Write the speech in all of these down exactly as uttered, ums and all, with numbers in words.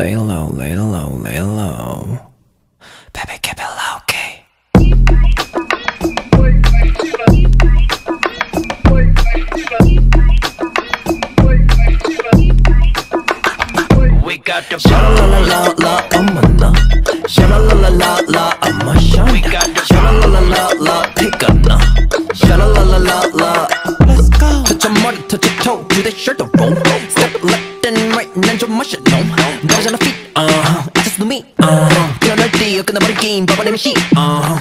Lay low, lay low, lay low. Baby, keep it low, okay? We got the sha-la-la-la-la on my love, sha-la-la-la-la on my shoulder. We got the sha-la-la-la-la pick up now, sha-la-la-la-la. Let's go. Touch your body, touch your toe, do that shirt don't roll. Step left and right, and your mush it down. Those on the feet, uh huh. It's just the meat, uh huh. 뛰어놀뛰어 끊어버린 바보내면 씨, uh huh.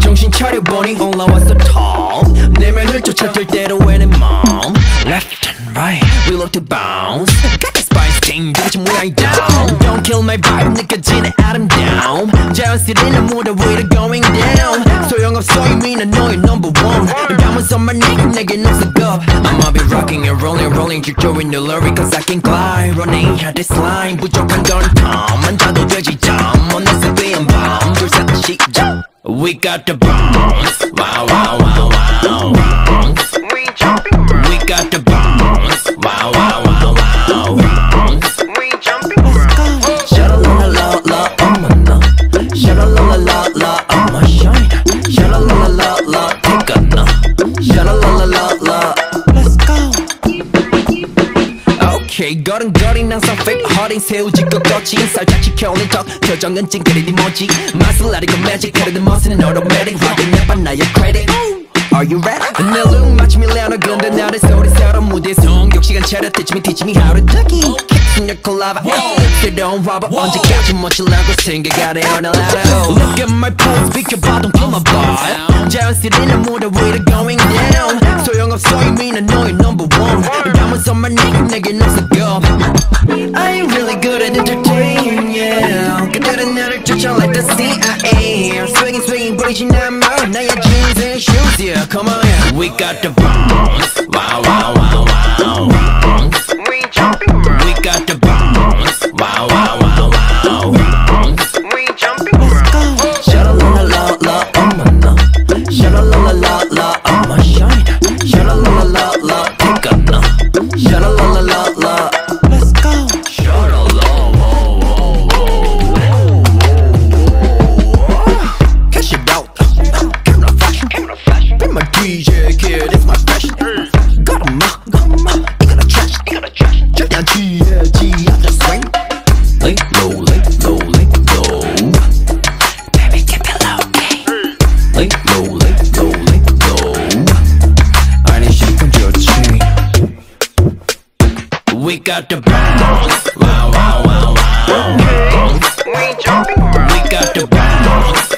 정신 차려보니 올라왔어 top. 내면을 쫓아 들 대로 외는 마음. Left and right, we love to bounce. Don't kill my vibe, 느껴지는 아름다움. 자연스레 무대 위로 going down. 소용없어 이미는 너의 number one. 감은선만 내게 내겐 없을 것. I'ma be rocking and rolling, rolling. 죽조인 the lyric, cause I can climb. Running at this line, 부족한 건 time. 안 자도 되지 잠, 어느새 뛰는 밤. 둘, 셋, 시작. We got the bounce, wow, wow, wow, wow. Bounce, we jumping around. We got the bounce, wow, wow, wow, wow. 걸음걸이 항상 fake 허리 세우지 꺾어진 살짝 지켜오는 척 표정은 찡그리니 뭐지 맛을 아리고 magic 흐르는 멋은 automatic rockin' 내 반 나의 credit. Are you ready? 내 look 마치 밀레오나 근데 나를 소리새로 무대에 성격 시간 차려 teach me teach me how to ducky catching your collab 새로운 와봐 언제까지 멋지라고 생각하래 on a ladder. Look at my pose 비켜봐 don't pull my vibe 자연스레 내 무대 위로 going down 소용없어 이미는 너의 number one. I'm really good at entertaining, yeah. 그들은 나를 쫓아 like the C I A. I'm swinging, swinging, breaching that mouth. 나의 jeans and shoes, yeah. Come on, yeah. We got the bounce, wow, wow, wow, wow. Bounce, we jumping around. We got the bounce, wow, wow, wow, wow. Bounce, we jumping around. Let's go. Sha-la-la-la-la on my love, sha-la-la-la-la on my shoulder, sha-la-la-la-la pick up now. Sha-la-la-la-la-la, let's go. Sha-la-la-la-la-la. Cash it out. Camera fashion. Camera fashion. Be my D J kid, it's my fashion. Got 'em up, got 'em up. You gotta trash, you gotta trash. Check down G, yeah, G, I just swing. Lay low, lay low, lay low. Baby, keep it low, okay? Lay low, lay low, lay low. I need you from your chain. We got the bounce, wow, wow, wow, wow. We jumping around. We got the bounce.